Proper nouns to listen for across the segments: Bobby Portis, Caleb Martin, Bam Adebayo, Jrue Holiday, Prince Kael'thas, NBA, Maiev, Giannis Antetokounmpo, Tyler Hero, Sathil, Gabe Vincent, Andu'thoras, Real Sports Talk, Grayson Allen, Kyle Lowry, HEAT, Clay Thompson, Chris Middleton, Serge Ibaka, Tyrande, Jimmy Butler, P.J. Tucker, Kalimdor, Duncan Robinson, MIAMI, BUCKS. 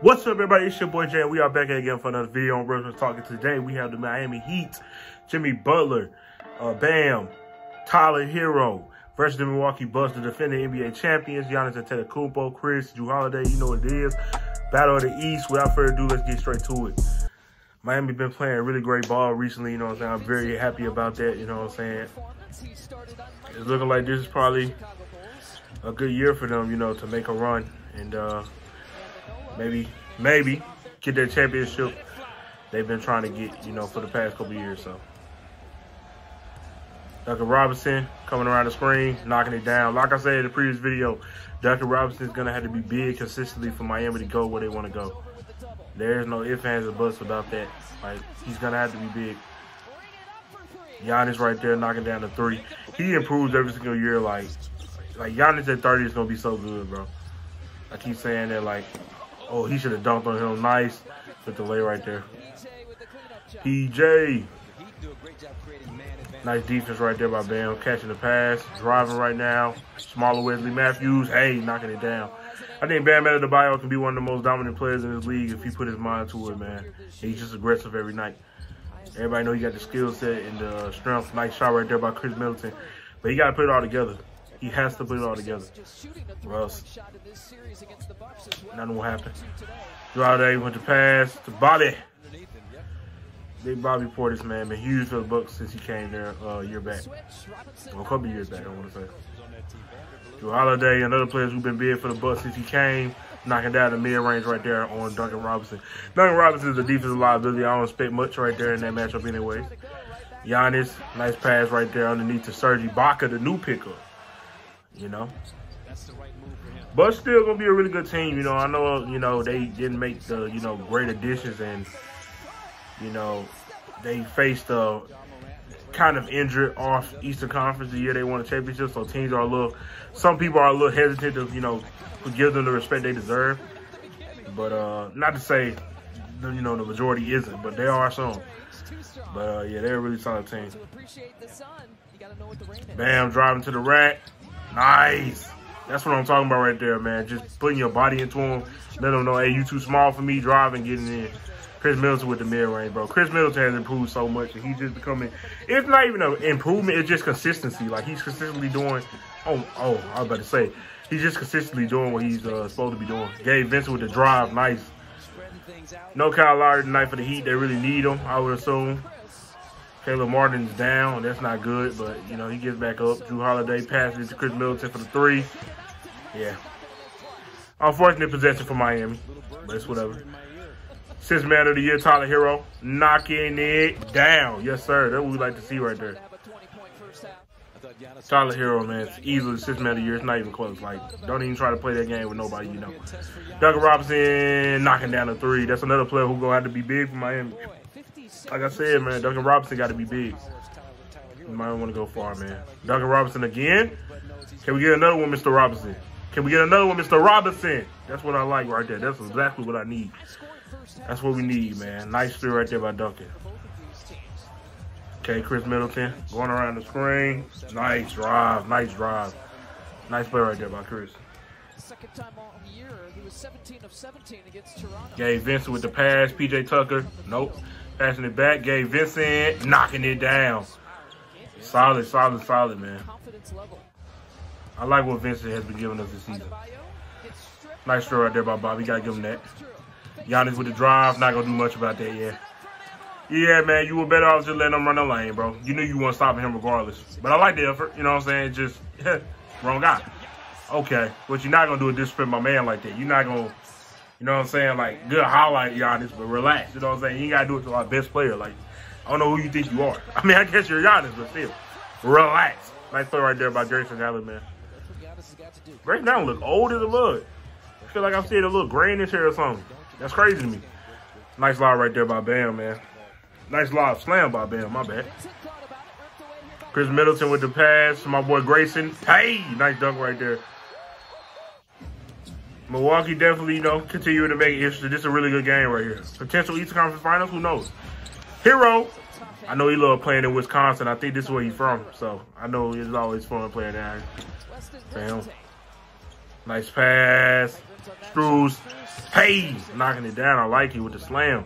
What's up, everybody? It's your boy Jay. We are back again for another video on Real Talking. Today we have the Miami Heat, Jimmy Butler, Bam, Tyler Hero versus the Milwaukee Bucks, the defending NBA champions, Giannis Antetokounmpo, Jrue Holiday. You know what it is. Battle of the East. Without further ado, let's get straight to it. Miami been playing really great ball recently, you know what I'm saying? I'm very happy about that, you know what I'm saying? It's looking like this is probably a good year for them, you know, to make a run and maybe get that championship they've been trying to get, you know, for the past couple years. So Duncan Robinson coming around the screen, knocking it down. Like I said in the previous video, Duncan Robinson is going to have to be big consistently for Miami to go where they want to go. There's no ifs, ands, or buts about that. Like, he's going to have to be big. Giannis right there knocking down the three. He improves every single year. Like Giannis at 30 is going to be so good, bro. I keep saying that, like, oh, he should have dunked on him. Nice. With the lay right there. P.J. Nice defense right there by Bam. Catching the pass. Driving right now. Smaller Wesley Matthews. Hey, knocking it down. I think Bam Adebayo can be one of the most dominant players in this league if he put his mind to it, man. He's just aggressive every night. Everybody know he got the skill set and the strength. Nice shot right there by Chris Middleton. But he got to put it all together. He has to put it all together. Russ. Nothing will happen. Drive there. He went to pass to Bobby. Big Bobby Portis, man. Been huge for the Bucks since he came there a year back. Well, a couple years back, I want to say. Jrue Holiday, another player who's been big for the Bucks since he came, knocking down the mid-range right there on Duncan Robinson. Duncan Robinson is a defensive liability. I don't expect much right there in that matchup anyway. Giannis, nice pass right there underneath to Serge Ibaka, the new pickup, you know. But still going to be a really good team, you know. I know, you know, they didn't make the, you know, great additions and, you know, they faced a kind of injured off Eastern Conference the year they won a championship, so teams are a little, some people are a little hesitant to, you know, give them the respect they deserve. But not to say, you know, the majority isn't, but there are some. But yeah, they're a really solid team. Bam driving to the rack. Nice. That's what I'm talking about right there, man. Just putting your body into them, let them know, hey, you too small for me, driving, getting in. Chris Middleton with the mid-range, bro. Chris Middleton has improved so much, and he's just becoming – it's not even an improvement. It's just consistency. Like, he's consistently doing – I was about to say. He's just consistently doing what he's supposed to be doing. Gabe Vincent with the drive. Nice. No Kyle Lowry tonight for the Heat. They really need him, I would assume. Caleb Martin's down. That's not good, but, you know, he gets back up. Jrue Holiday passes it to Chris Middleton for the three. Yeah. Unfortunate possession for Miami, but it's whatever. Sixth man of the year, Tyler Hero, knocking it down. Yes, sir. That's what we like to see right there. Tyler Hero, man, it's easily sixth man of the year. It's not even close. Like, don't even try to play that game with nobody, you know. Duncan Robinson knocking down a three. That's another player who's going to have to be big for Miami. Like I said, man, Duncan Robinson got to be big. You might want to go far, man. Duncan Robinson again. Can we get another one, Mr. Robinson? Can we get another one, Mr. Robinson? That's what I like right there. That's exactly what I need. That's what we need, man. Nice steal right there by Duncan. Okay, Chris Middleton going around the screen. Nice drive. Nice drive. Nice play right there by Chris. Gabe Vincent with the pass. P.J. Tucker. Nope. Passing it back. Gabe Vincent knocking it down. Solid, solid, solid, man. I like what Vincent has been giving us this season. Nice throw right there by Bobby. Got to give him that. Giannis with the drive. Not going to do much about that, yeah. Yeah, man, you were better off just letting him run the lane, bro. You knew you weren't stopping him regardless. But I like the effort, you know what I'm saying? Just wrong guy. Okay, what you're not going to do is disrespect my man like that. You're not going to, you know what I'm saying, like, good highlight Giannis, but relax. You know what I'm saying? You got to do it to our best player. Like, I don't know who you think you are. I mean, I guess you're Giannis, but still, relax. Nice play right there by Grayson Allen, man. Grayson Allen look old as a mud. I feel like I'm seeing a little gray in his hair or something. That's crazy to me. Nice lob right there by Bam, man. Nice lob slam by Bam, my bad. Chris Middleton with the pass to my boy Grayson. Hey, nice dunk right there. Milwaukee definitely, you know, continuing to make it interesting. This is a really good game right here. Potential Eastern Conference Finals, who knows? Hero. I know he loved playing in Wisconsin. I think this is where he's from, so I know it's always fun playing down here. Bam. Nice pass. Struz. Hey, knocking it down. I like you with the slam.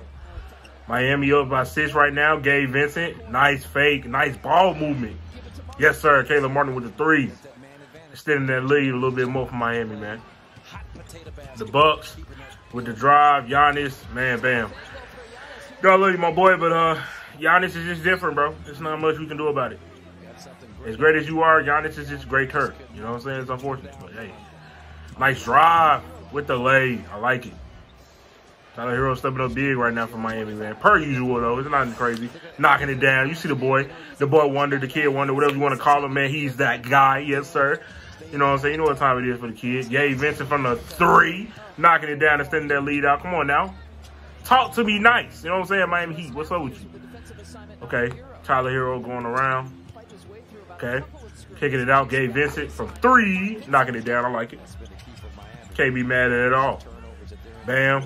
Miami up by 6 right now. Gabe Vincent. Nice fake. Nice ball movement. Yes, sir. Caleb Martin with the 3. Extending that lead a little bit more for Miami, man. The Bucks with the drive. Giannis. Man, Bam. Y'all love you, my boy, but Giannis is just different, bro. There's not much we can do about it. As great as you are, Giannis is just great Turk. You know what I'm saying? It's unfortunate, but hey. Nice drive with the lay. I like it. Tyler Hero stepping up big right now for Miami, man. Per usual, though. It's nothing crazy. Knocking it down. You see the boy. The boy Wonder, the kid Wonder, whatever you want to call him, man. He's that guy. Yes, sir. You know what I'm saying? You know what time it is for the kid. Gabe Vincent from the 3. Knocking it down and extending that lead out. Come on now. Talk to me nice. You know what I'm saying? Miami Heat. What's up with you? Okay. Tyler Hero going around. Okay. Kicking it out. Gabe Vincent from 3. Knocking it down. I like it. Can't be mad at it all. Bam.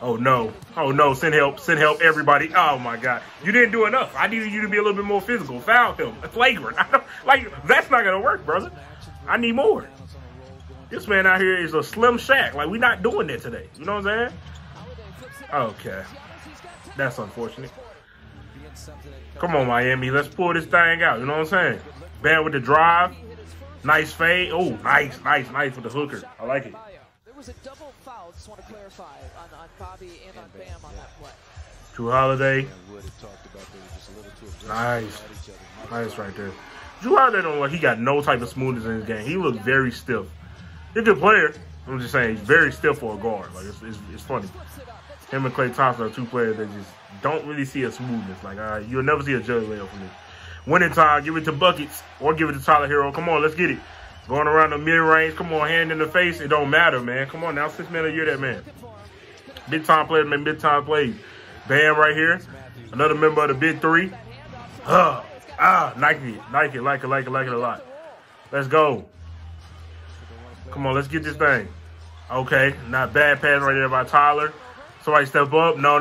Oh, no. Oh, no. Send help. Send help, everybody. Oh, my God. You didn't do enough. I needed you to be a little bit more physical. Foul him. Flagrant. Like, that's not going to work, brother. I need more. This man out here is a slim shack. Like, we're not doing that today. You know what I'm saying? Okay. That's unfortunate. Come on, Miami. Let's pull this thing out. You know what I'm saying? Bam with the drive. Nice fade. Oh, nice, nice, nice with the hooker. I like it. There was a double foul. Just want to clarify on Bobby and on Bam on that play. Jrue Holiday. Nice. Nice right there. Jrue Holiday don't look. He got no type of smoothness in his game. He looked very stiff. He's a good player. I'm just saying, he's very stiff for a guard. Like, it's funny. Him and Clay Thompson are two players that just don't really see a smoothness. Like, you'll never see a judge layup from me. Winning time, give it to Buckets or give it to Tyler Hero. Come on, let's get it. Going around the mid-range. Come on, hand in the face. It don't matter, man. Come on now, 6 men a year, that man. Big time player, man, big time plays. Bam right here. Another member of the big 3. Like it, like it a lot. Let's go. Come on, let's get this thing. Okay, not bad pass right there by Tyler. Somebody step up. No.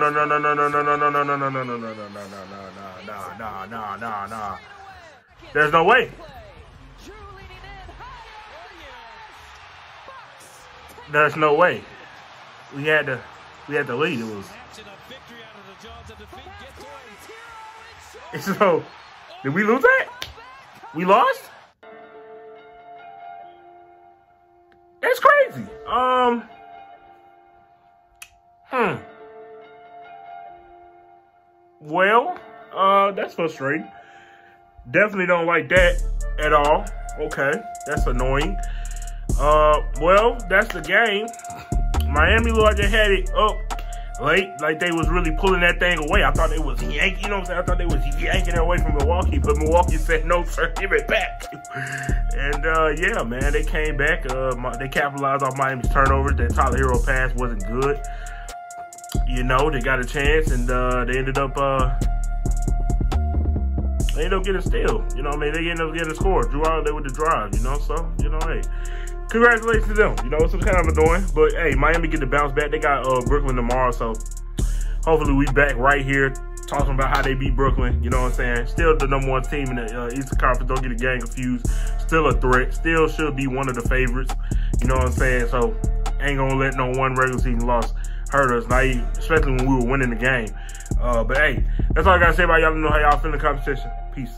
There's no way. There's no way. We had to lead. It was. So, did we lose that? We lost? That's crazy. Well, that's frustrating. Definitely don't like that at all. Okay, that's annoying. Well, that's the game. Miami looked like they had it up late, like they was really pulling that thing away. I thought they was yanking. You know what I'm saying? I thought they was yanking it away from Milwaukee, but Milwaukee said, "No, sir, give it back." And yeah, man, they came back. They capitalized on Miami's turnovers. That Tyler Hero pass wasn't good. You know, they got a chance, and they ended up getting a steal. You know what I mean? They ended up getting a score. Jrue Holiday with the drive, you know? So, you know, hey, congratulations to them. You know, it's kind of annoying. But, hey, Miami get the bounce back. They got Brooklyn tomorrow, so hopefully we back right here talking about how they beat Brooklyn. You know what I'm saying? Still the number 1 team in the Eastern Conference. Don't get a gang confused. Still a threat. Still should be one of the favorites. You know what I'm saying? So, ain't going to let no one regular season loss hurt us, naive, especially when we were winning the game. But hey, that's all I gotta say about y'all. Know how y'all feel in the competition. Peace.